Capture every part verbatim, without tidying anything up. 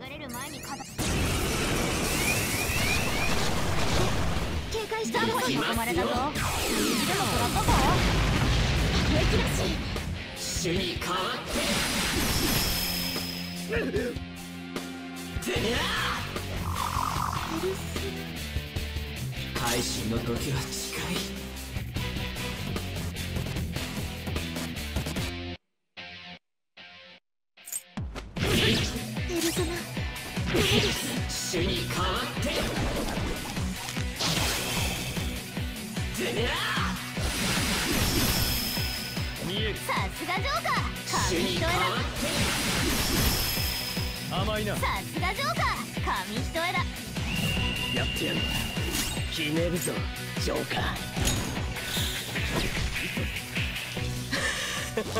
流れる前にかた警戒したら囲まれたぞ。右でも食らったぞ。激だし種に変わっててめえ改心の時は近い。決めるぞジョーカー。最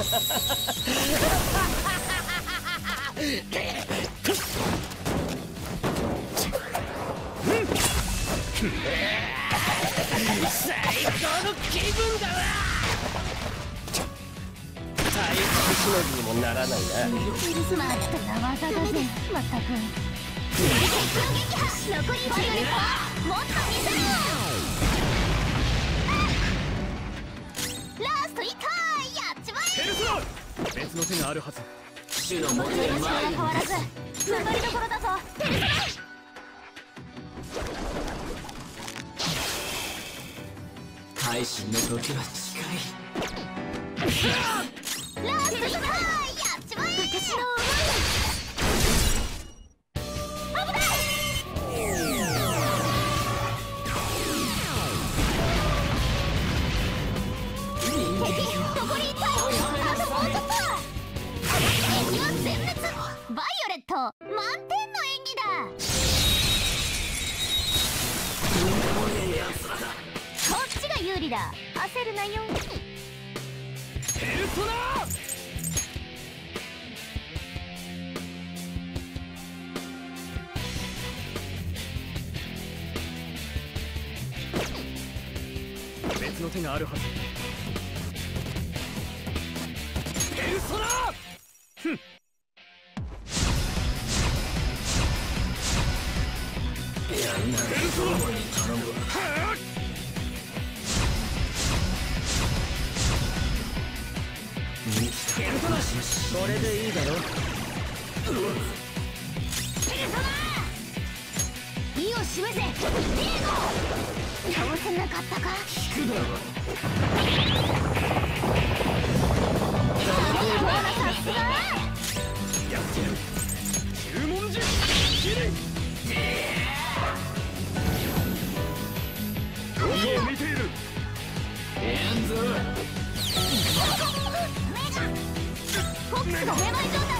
高の気分だな。体育しのぎにもならないな。まったく残りはもっと見せろよ。ラストいったやっちまえ。ヘルスロール別の手があるはず。手の持ってる前に変わらず残りどころだぞ。ヘルスロール会心の時は近い。ラストいったやっちまえ。私の思い満点の演技だ。こっちが有利だ。焦るなよ。ヘルソナー。別の手があるはず。ヘルソナー。ふん。ヘルソナー。これでいいだろ。ヘルソナー。意を示せディエゴ。倒せなかったか。引くだろ。やってやる。十文字切れ。見ている。エンズ。メガフォックスがめまい状態。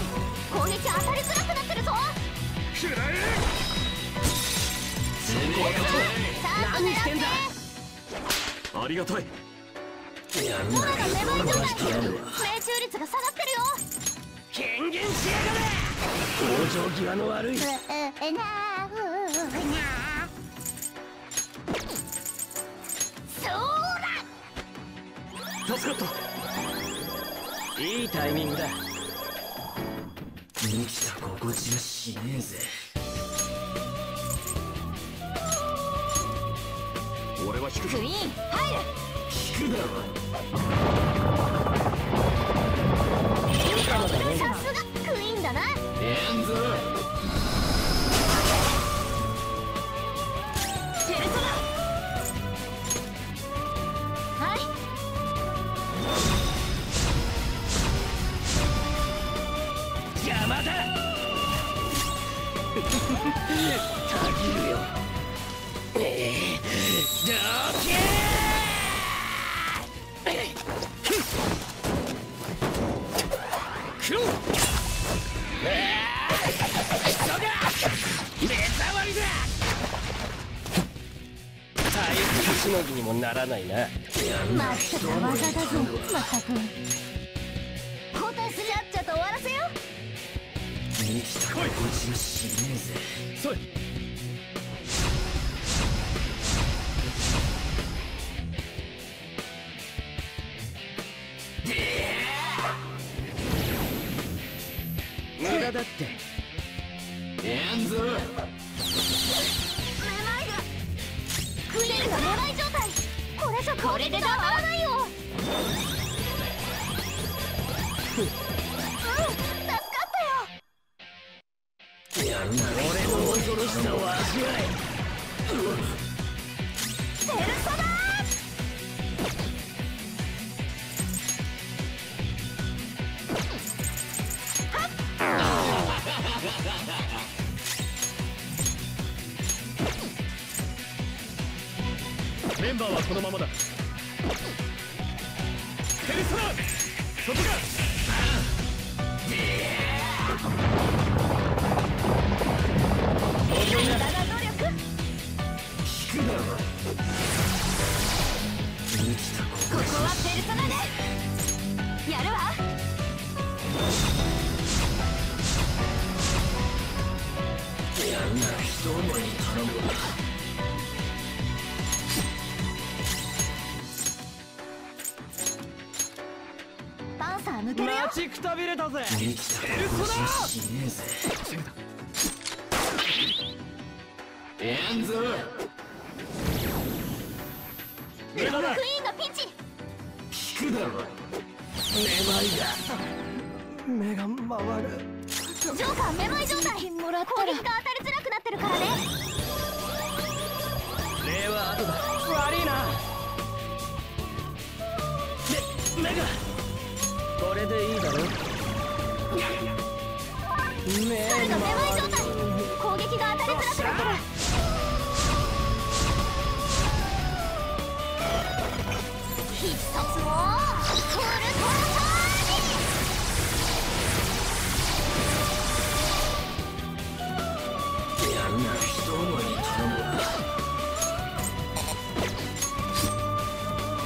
攻撃当たりづらくなってるぞ。くらえ。何してんだ。ありがたい。空がめまい状態。命中率が下がってるよ。権限しやがれ。往生際の悪い。助かった。いいタイミングだ。生きた心地がしねえぜ。俺は引く。クイーン入る。引くだろ。さすがクイーンだな。エンズ。ヘルソナ。たぎるよ。えー、どけー。くろ。ええー。急が。目障りだ。体育しのぎにもならないな。まったく技だぞ。まったく。交代するやっちゃと終わらせよう。生きた心地がしねえぜ。それ無駄だって。らんぞ。めまいがクリルがめまい状態。これじゃこれでだわ。当たらないよ。うん、助かったよ。やるな、俺の恐ろしさを味わえ。ペルソナメンバーはこのままだ。ペルソナ外だ。ここはペルソナでやるわ。やるなら人思いに頼むわ。待ちくたびれたぜ。エルソナーやんぞ。クイーンのピンチ。効くだろ。めまいだ。目が回る。ジョーカーめまい状態。攻撃が当たりづらくなってるからね。礼は後だ。悪いな。め目がこれでいいだろ。ねえ、それがめまい状態。攻撃が当たりづらくなってる。必殺をフルコントに。やるなら人思いに頼むわ。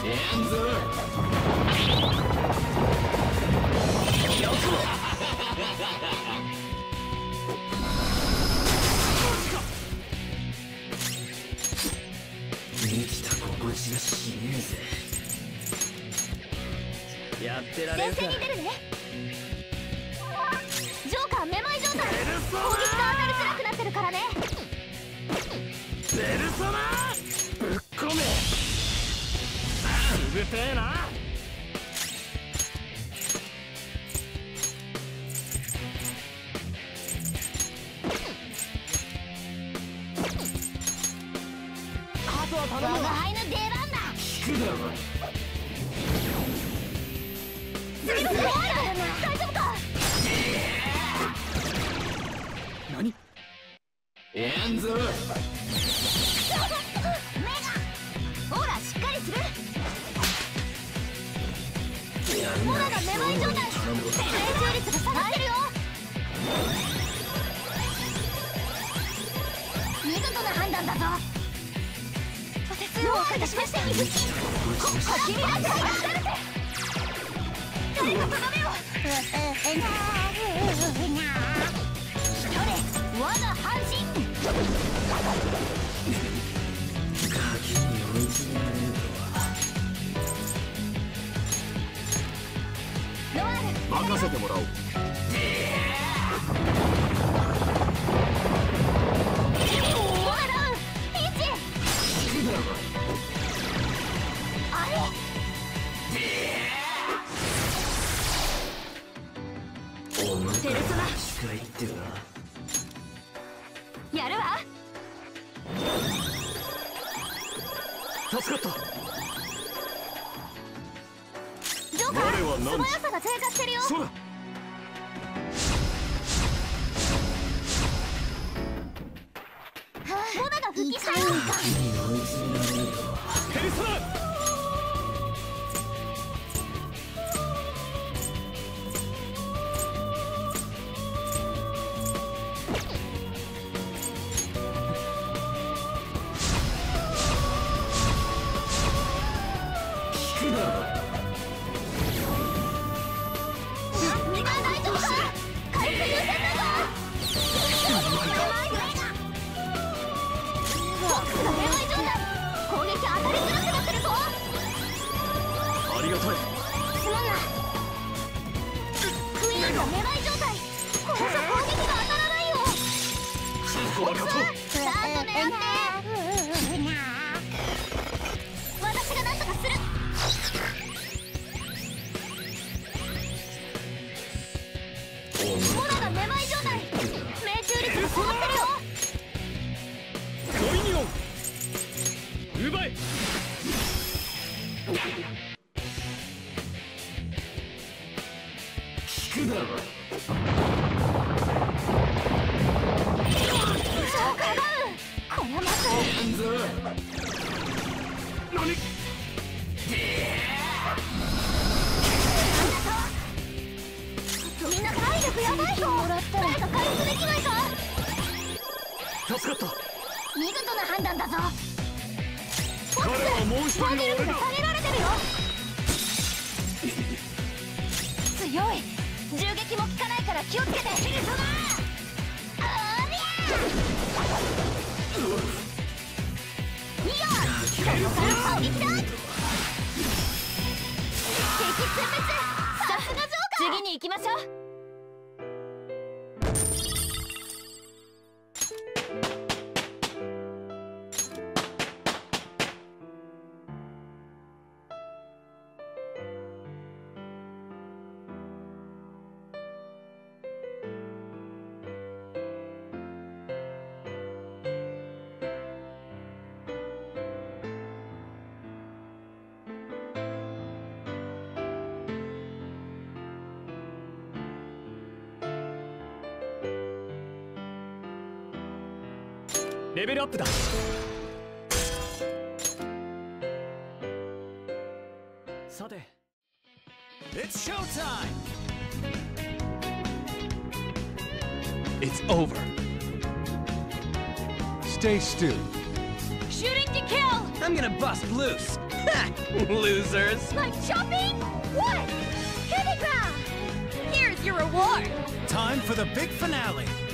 エンズやってられるか。前線に出るね。ジョーカーめまい状態。攻撃が当たりづらくなってるからね。ペルソナぶっこめ。うるせえな。あとは頼むわ。我が輩の出番だ。聞くだろ。任せてもらおう。やるわ。助かった。ジョーカー素早さが低下してるよ。そうだ。モナが復帰したよ。ペルソナめまい状態。レベルアップだ。さて、It's show time. It's over. Stay still. Shooting to kill. I'm gonna bust loose. Losers. Like shopping? What? Here's your reward. Time for the big finale.